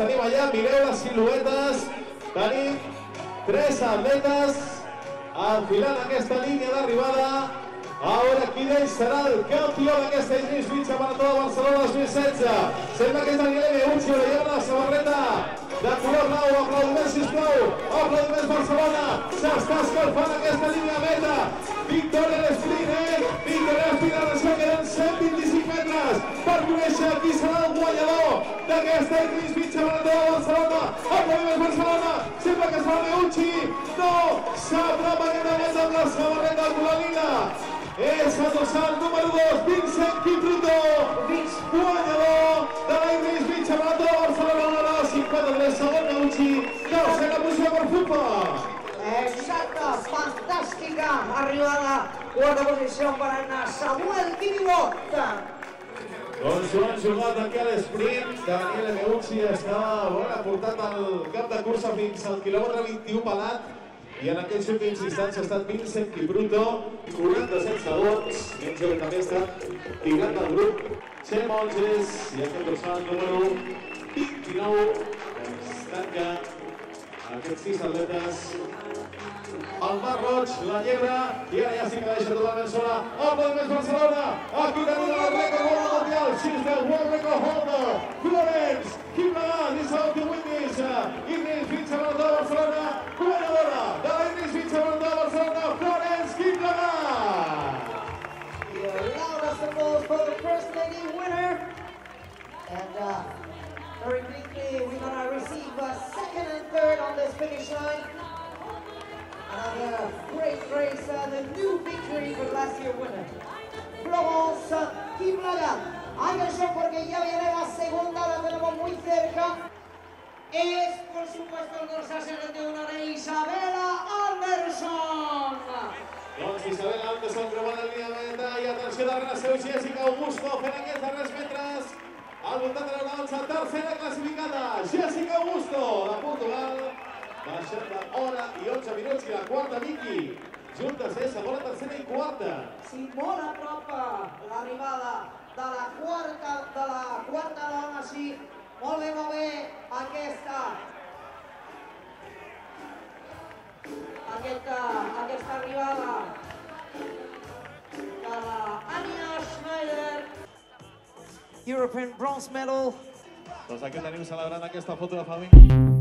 se anima ya, mireo las siluetas, Dani, tres atletas, afilant aquesta línia d'arribada, ahora Kidei serà el campió d'aquesta Isnis Fitxa Marató de Barcelona 2016, sembla que és Danielle Meucci, la lleva la samarreta de color blau, aplaudiments sisplau, aplaudiments Barcelona, s'està escalfant aquesta línia meta, victòria d'esprint, victòria d'esprint, ara es queden 125 metres per conèixer qui serà el guanyador d'aquesta Isnis Fitxa Marató de Barcelona, aplaudiments Barcelona, sembla que serà Meucci, no, s'atrapa que no és amb la samarreta colorina. És el dorsal número 2, Vincent Kipruto, guanyador de la Isnis Fitxa Marató de Barcelona, 53 segon Meucci, tercera posició per futbol. Exacte, fantàstica arribada, quarta posició per anar Samuel Quiribot. Doncs ho han jugat aquí a l'esprint, Danielle Meucci està portat al cap de cursa fins al quilòmetre 21 pelat, i en aquells últims instants ha estat Vincent Kipruto, 47 segons, menys el que també ha estat tirant del grup, Txell Monges, i aquest dorsal número 29, es tanca aquests 6 atletes, el Mar Roig, la Llebre, i ara ja sí que deixa tota la mensola, el Podemés Barcelona, aquí tenim el record world mundial, 6 del world record holder, Florence Kiplagat, és el que ho indica, Isnis Fitxa Marató de Barcelona, guanyadora de la Isnis Fitxa Marató de Barcelona, Florence Kiplagat! The loud applause for the first lady winner, and very quickly we're going to receive a second and third on this finish line. Another great race and a new victory for last year's winner. Florence Kiplagat. Andersson, porque ya viene la segunda, la tenemos muy cerca. Es, por supuesto, el dorsal 71 de Isabellah Andersson. Doncs Isabellah Andersson trobant el línia meta i atenció darrere seu Jessica Augusto fent aquests darrers metres al voltant de la dansa, tercera classificada, Jessica Augusto de Portugal. Baixant l'hora i 11 minuts i la quarta, Vicky. Juntes, segona, tercera i quarta. Sí, molt a prop l'arribada de la quarta dona, sí. Molt bé, aquesta. Aquesta arribada de la Anja Schneider. European Bronze Medal. Doncs aquí tenim celebrant aquesta foto de família.